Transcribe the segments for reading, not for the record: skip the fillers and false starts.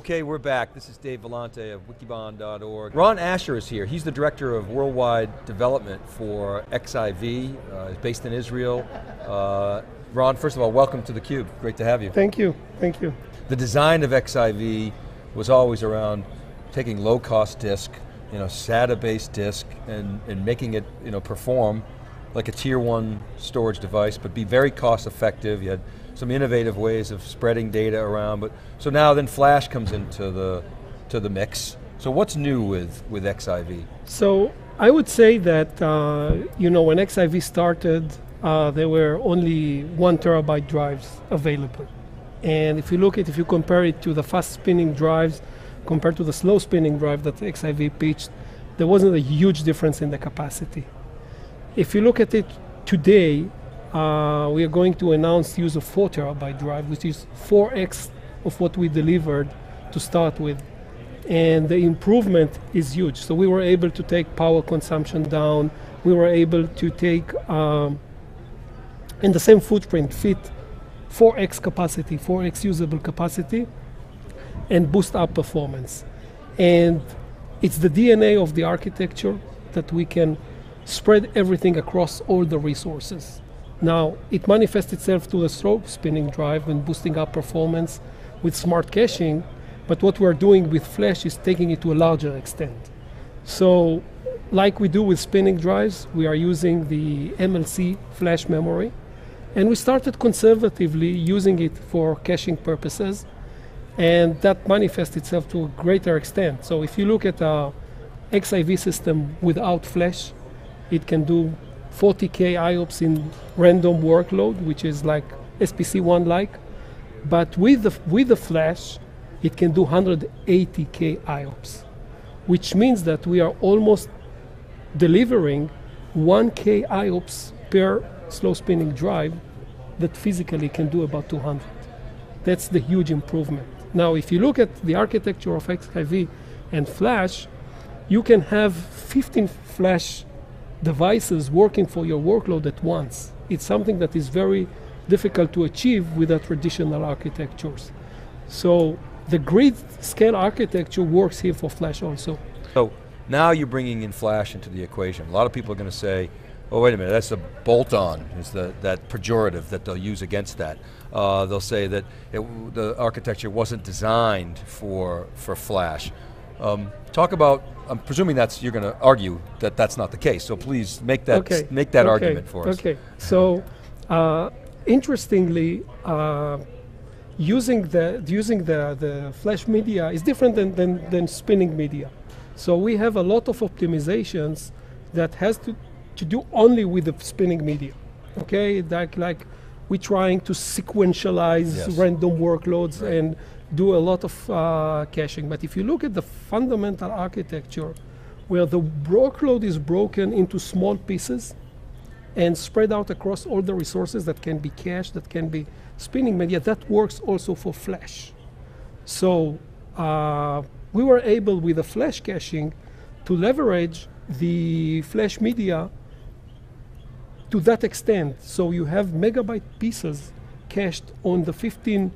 Okay, we're back. This is Dave Vellante of Wikibon.org. Ron Asher is here. He's the Director of Worldwide Development for XIV, based in Israel. Ron, first of all, welcome to theCUBE. Great to have you. Thank you, thank you. The design of XIV was always around taking low-cost disk, SATA-based disk, and making it, perform like a tier one storage device, but be very cost effective. You had some innovative ways of spreading data around, but so now then Flash comes into the mix. So what's new with XIV? So I would say that when XIV started, there were only 1 terabyte drives available, and if you compare it to the fast spinning drives compared to the slow spinning drive that XIV pitched, there wasn't a huge difference in the capacity. If you look at it today, we are going to announce use of 4 terabyte drive, which is 4x of what we delivered to start with. And the improvement is huge. So we were able to take power consumption down. We were able to take, in the same footprint, fit 4x capacity, 4x usable capacity, and boost up performance. And it's the DNA of the architecture that we can spread everything across all the resources. Now, it manifests itself to the slow spinning drive and boosting up performance with smart caching, but what we're doing with Flash is taking it to a larger extent. So, like we do with spinning drives, we are using the MLC flash memory, and we started conservatively using it for caching purposes, and that manifests itself to a greater extent. So if you look at our XIV system without Flash, it can do 40K IOPS in random workload, which is like SPC1 like, but with the Flash, it can do 180K IOPS, which means that we are almost delivering 1K IOPS per slow spinning drive that physically can do about 200. That's the huge improvement. Now, if you look at the architecture of XIV and Flash, you can have 15 Flash devices working for your workload at once. It's something that is very difficult to achieve with the traditional architectures. So the grid scale architecture works here for Flash also. So now you're bringing in Flash into the equation. A lot of people are going to say, oh wait a minute, that's a bolt-on, is that pejorative that they'll use against that. They'll say that the architecture wasn't designed for Flash. Talk about, I'm presuming you're going to argue that that's not the case, so please make that, argument for us. Okay, so interestingly, using the Flash media is different than spinning media. So we have a lot of optimizations that has to do only with the spinning media, okay? Like we're trying to sequentialize random workloads and do a lot of caching. But if you look at the fundamental architecture, where the workload is broken into small pieces and spread out across all the resources that can be cached, that can be spinning media, that works also for Flash. So we were able, with the Flash caching, to leverage the Flash media to that extent. So you have megabyte pieces cached on the 15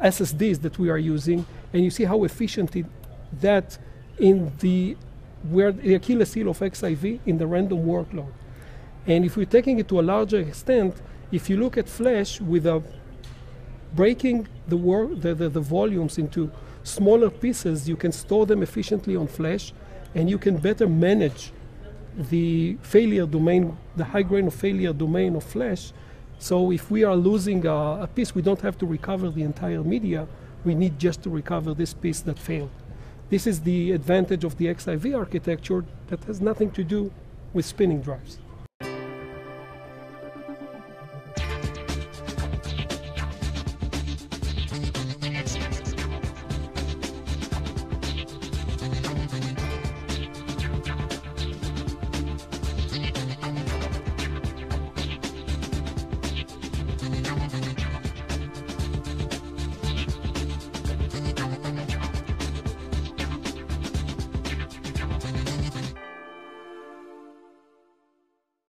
SSDs that we are using, and you see how efficient that where the Achilles heel of XIV in the random workload. And if we're taking it to a larger extent, if you look at Flash with breaking the volumes into smaller pieces, you can store them efficiently on Flash, and you can better manage the failure domain, the high grain of failure domain of Flash. So if we are losing a piece, we don't have to recover the entire media, we need just to recover this piece that failed. This is the advantage of the XIV architecture that has nothing to do with spinning drives.